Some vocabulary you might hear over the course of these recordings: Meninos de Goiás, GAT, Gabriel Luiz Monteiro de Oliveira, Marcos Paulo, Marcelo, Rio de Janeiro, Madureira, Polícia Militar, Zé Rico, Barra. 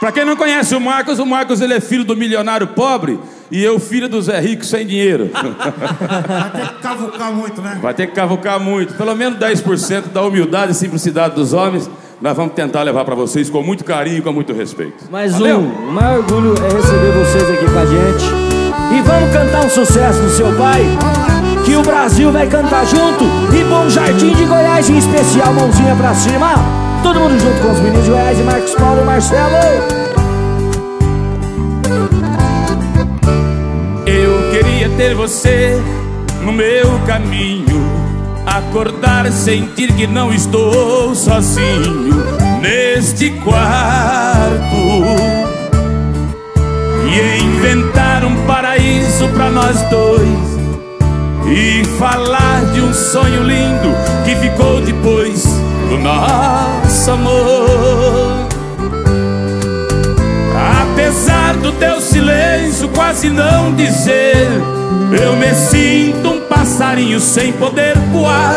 Para quem não conhece o Marcos ele é filho do milionário pobre e eu filho do Zé Rico sem dinheiro. Vai ter que cavucar muito, né? Vai ter que cavucar muito. Pelo menos 10% da humildade e simplicidade dos homens nós vamos tentar levar para vocês com muito carinho e com muito respeito. Mas valeu. O maior orgulho é receber vocês aqui com a gente. E vamos cantar um sucesso do seu pai, que o Brasil vai cantar junto. E Bom Jardim de Goiás em especial, mãozinha pra cima. Todo mundo junto com os meninos de Goiás e Marcos Paulo e Marcelo. Eu queria ter você no meu caminho, acordar, sentir que não estou sozinho neste quarto e inventar um paraíso pra nós dois e falar de um sonho lindo que ficou depois do nosso amor. Apesar do teu silêncio quase não dizer, eu me sinto um passarinho sem poder voar.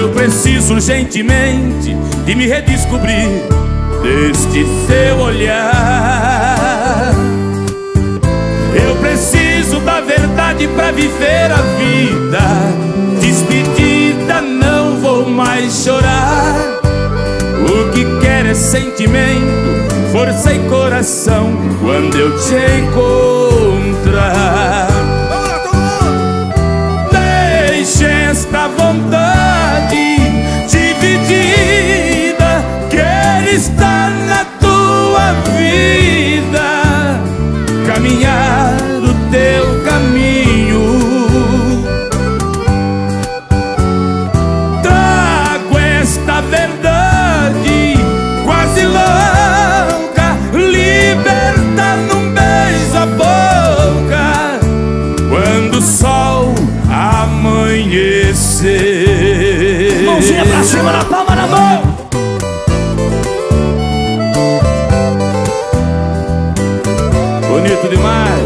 Eu preciso urgentemente de me redescobrir deste teu olhar. Eu preciso da verdade pra viver a vida. Despedida não vou mais chorar. O que quer é sentimento, força e coração quando eu te encontrar. Deixe esta vontade dividida, quero estar na tua vida, caminhar o teu caminho. A verdade quase louca, liberta num beijo a boca quando o sol amanhecer. Mãozinha pra cima na palma da mão. Bonito demais.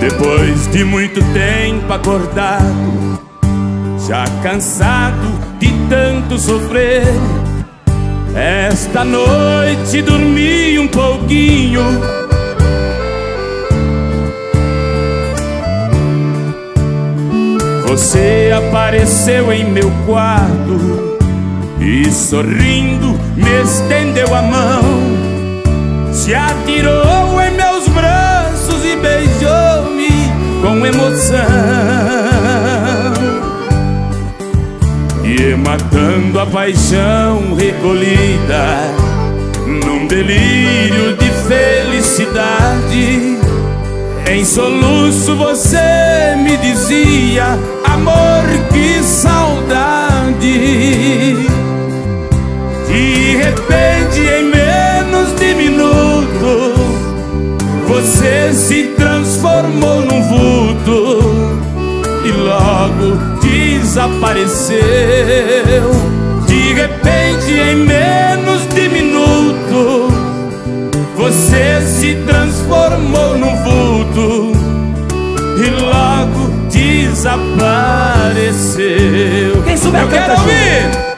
Depois de muito tempo acordado, já cansado de tanto sofrer, esta noite dormi um pouquinho você apareceu em meu quarto e sorrindo me estendeu a mão, se atirou em meus braços e beijou-me com emoção e matando a paixão recolhida num delírio de felicidade. Em soluço você me dizia: amor, que saudade. De repente em menos de minuto você se transformou num vulto e logo desapareceu. De repente, em menos de minuto, você se transformou num vulto e logo desapareceu. Quem souber, eu quero ouvir!